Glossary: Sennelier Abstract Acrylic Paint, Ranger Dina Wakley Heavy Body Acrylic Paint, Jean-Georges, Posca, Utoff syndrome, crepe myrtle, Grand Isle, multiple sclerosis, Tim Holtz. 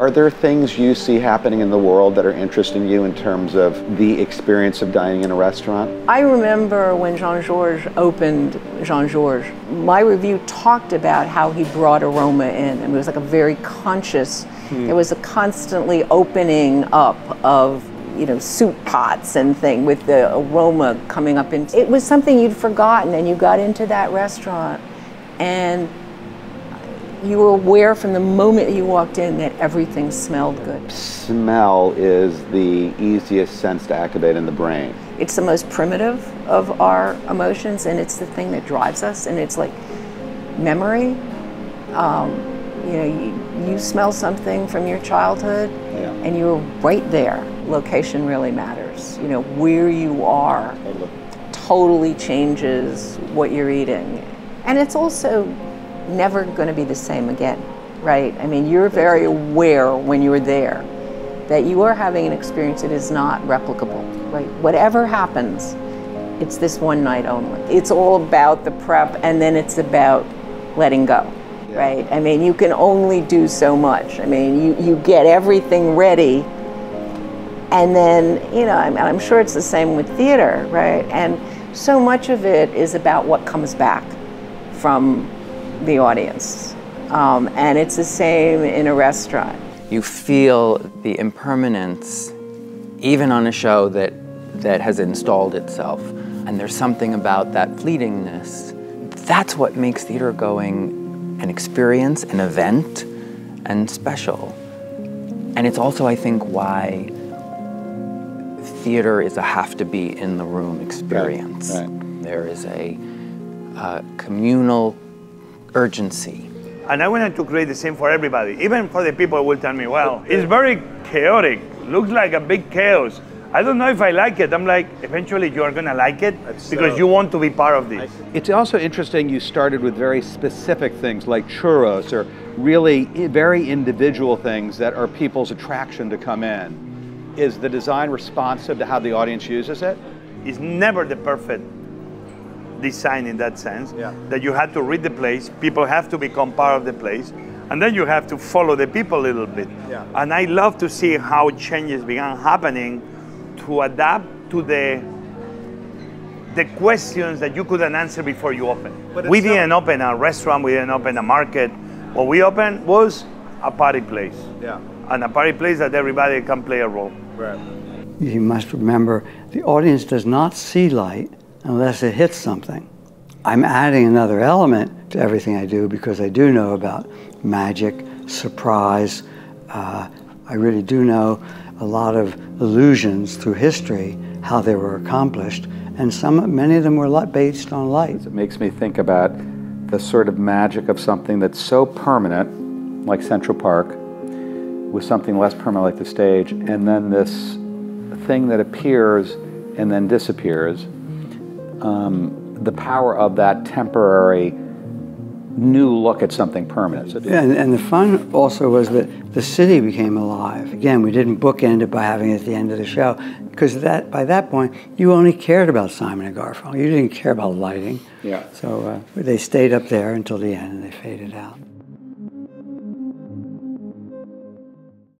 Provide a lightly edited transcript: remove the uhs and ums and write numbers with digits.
Are there things you see happening in the world that are interesting you in terms of the experience of dining in a restaurant? I remember when Jean-Georges opened Jean-Georges, my review talked about how he brought aroma in. I mean, it was like a very conscious, It was a constantly opening up of, you know, soup pots and thing with the aroma coming up. Into it was something you'd forgotten, and you got into that restaurant and you were aware from the moment you walked in that everything smelled good. Smell is the easiest sense to activate in the brain. It's the most primitive of our emotions, and it's the thing that drives us, and it's like memory. You know, you smell something from your childhood, and you're right there. Location really matters. You know, where you are totally changes what you're eating. And it's also never going to be the same again, right? I mean, you're very aware when you're there that you are having an experience that is not replicable, right? Whatever happens, it's this one night only. It's all about the prep, and then it's about letting go, right? I mean, you can only do so much. I mean, you get everything ready, and then, you know, I'm sure it's the same with theater, right? And so much of it is about what comes back from the audience, and it's the same in a restaurant. You feel the impermanence even on a show that has installed itself, and there's something about that fleetingness. That's what makes theater going an experience, an event, and special. And it's also, I think, why theater is a have-to-be-in-the-room experience. Right. There is a communal urgency. And I wanted to create the same for everybody, even for the people who will tell me, well, it's very chaotic, looks like a big chaos. I don't know if I like it. I'm like, eventually you are going to like it because you want to be part of this. It's also interesting you started with very specific things like churros, or really very individual things that are people's attraction to come in. Is the design responsive to how the audience uses it? It's never the perfect design in that sense, that you have to read the place, people have to become part of the place, and then you have to follow the people a little bit. And I love to see how changes began happening to adapt to the questions that you couldn't answer before you open. We didn't open a restaurant, we didn't open a market. What we opened was a party place, and a party place that everybody can play a role. Right. You must remember, the audience does not see light unless it hits something. I'm adding another element to everything I do because I do know about magic, surprise. I really do know a lot of illusions through history, how they were accomplished, and many of them were based on light. It makes me think about the sort of magic of something that's so permanent, like Central Park, with something less permanent like the stage, and then this thing that appears and then disappears. The power of that temporary new look at something permanent. And the fun also was that the city became alive. Again, we didn't bookend it by having it at the end of the show, because by that point, you only cared about Simon & Garfunkel. You didn't care about lighting. So they stayed up there until the end, and they faded out.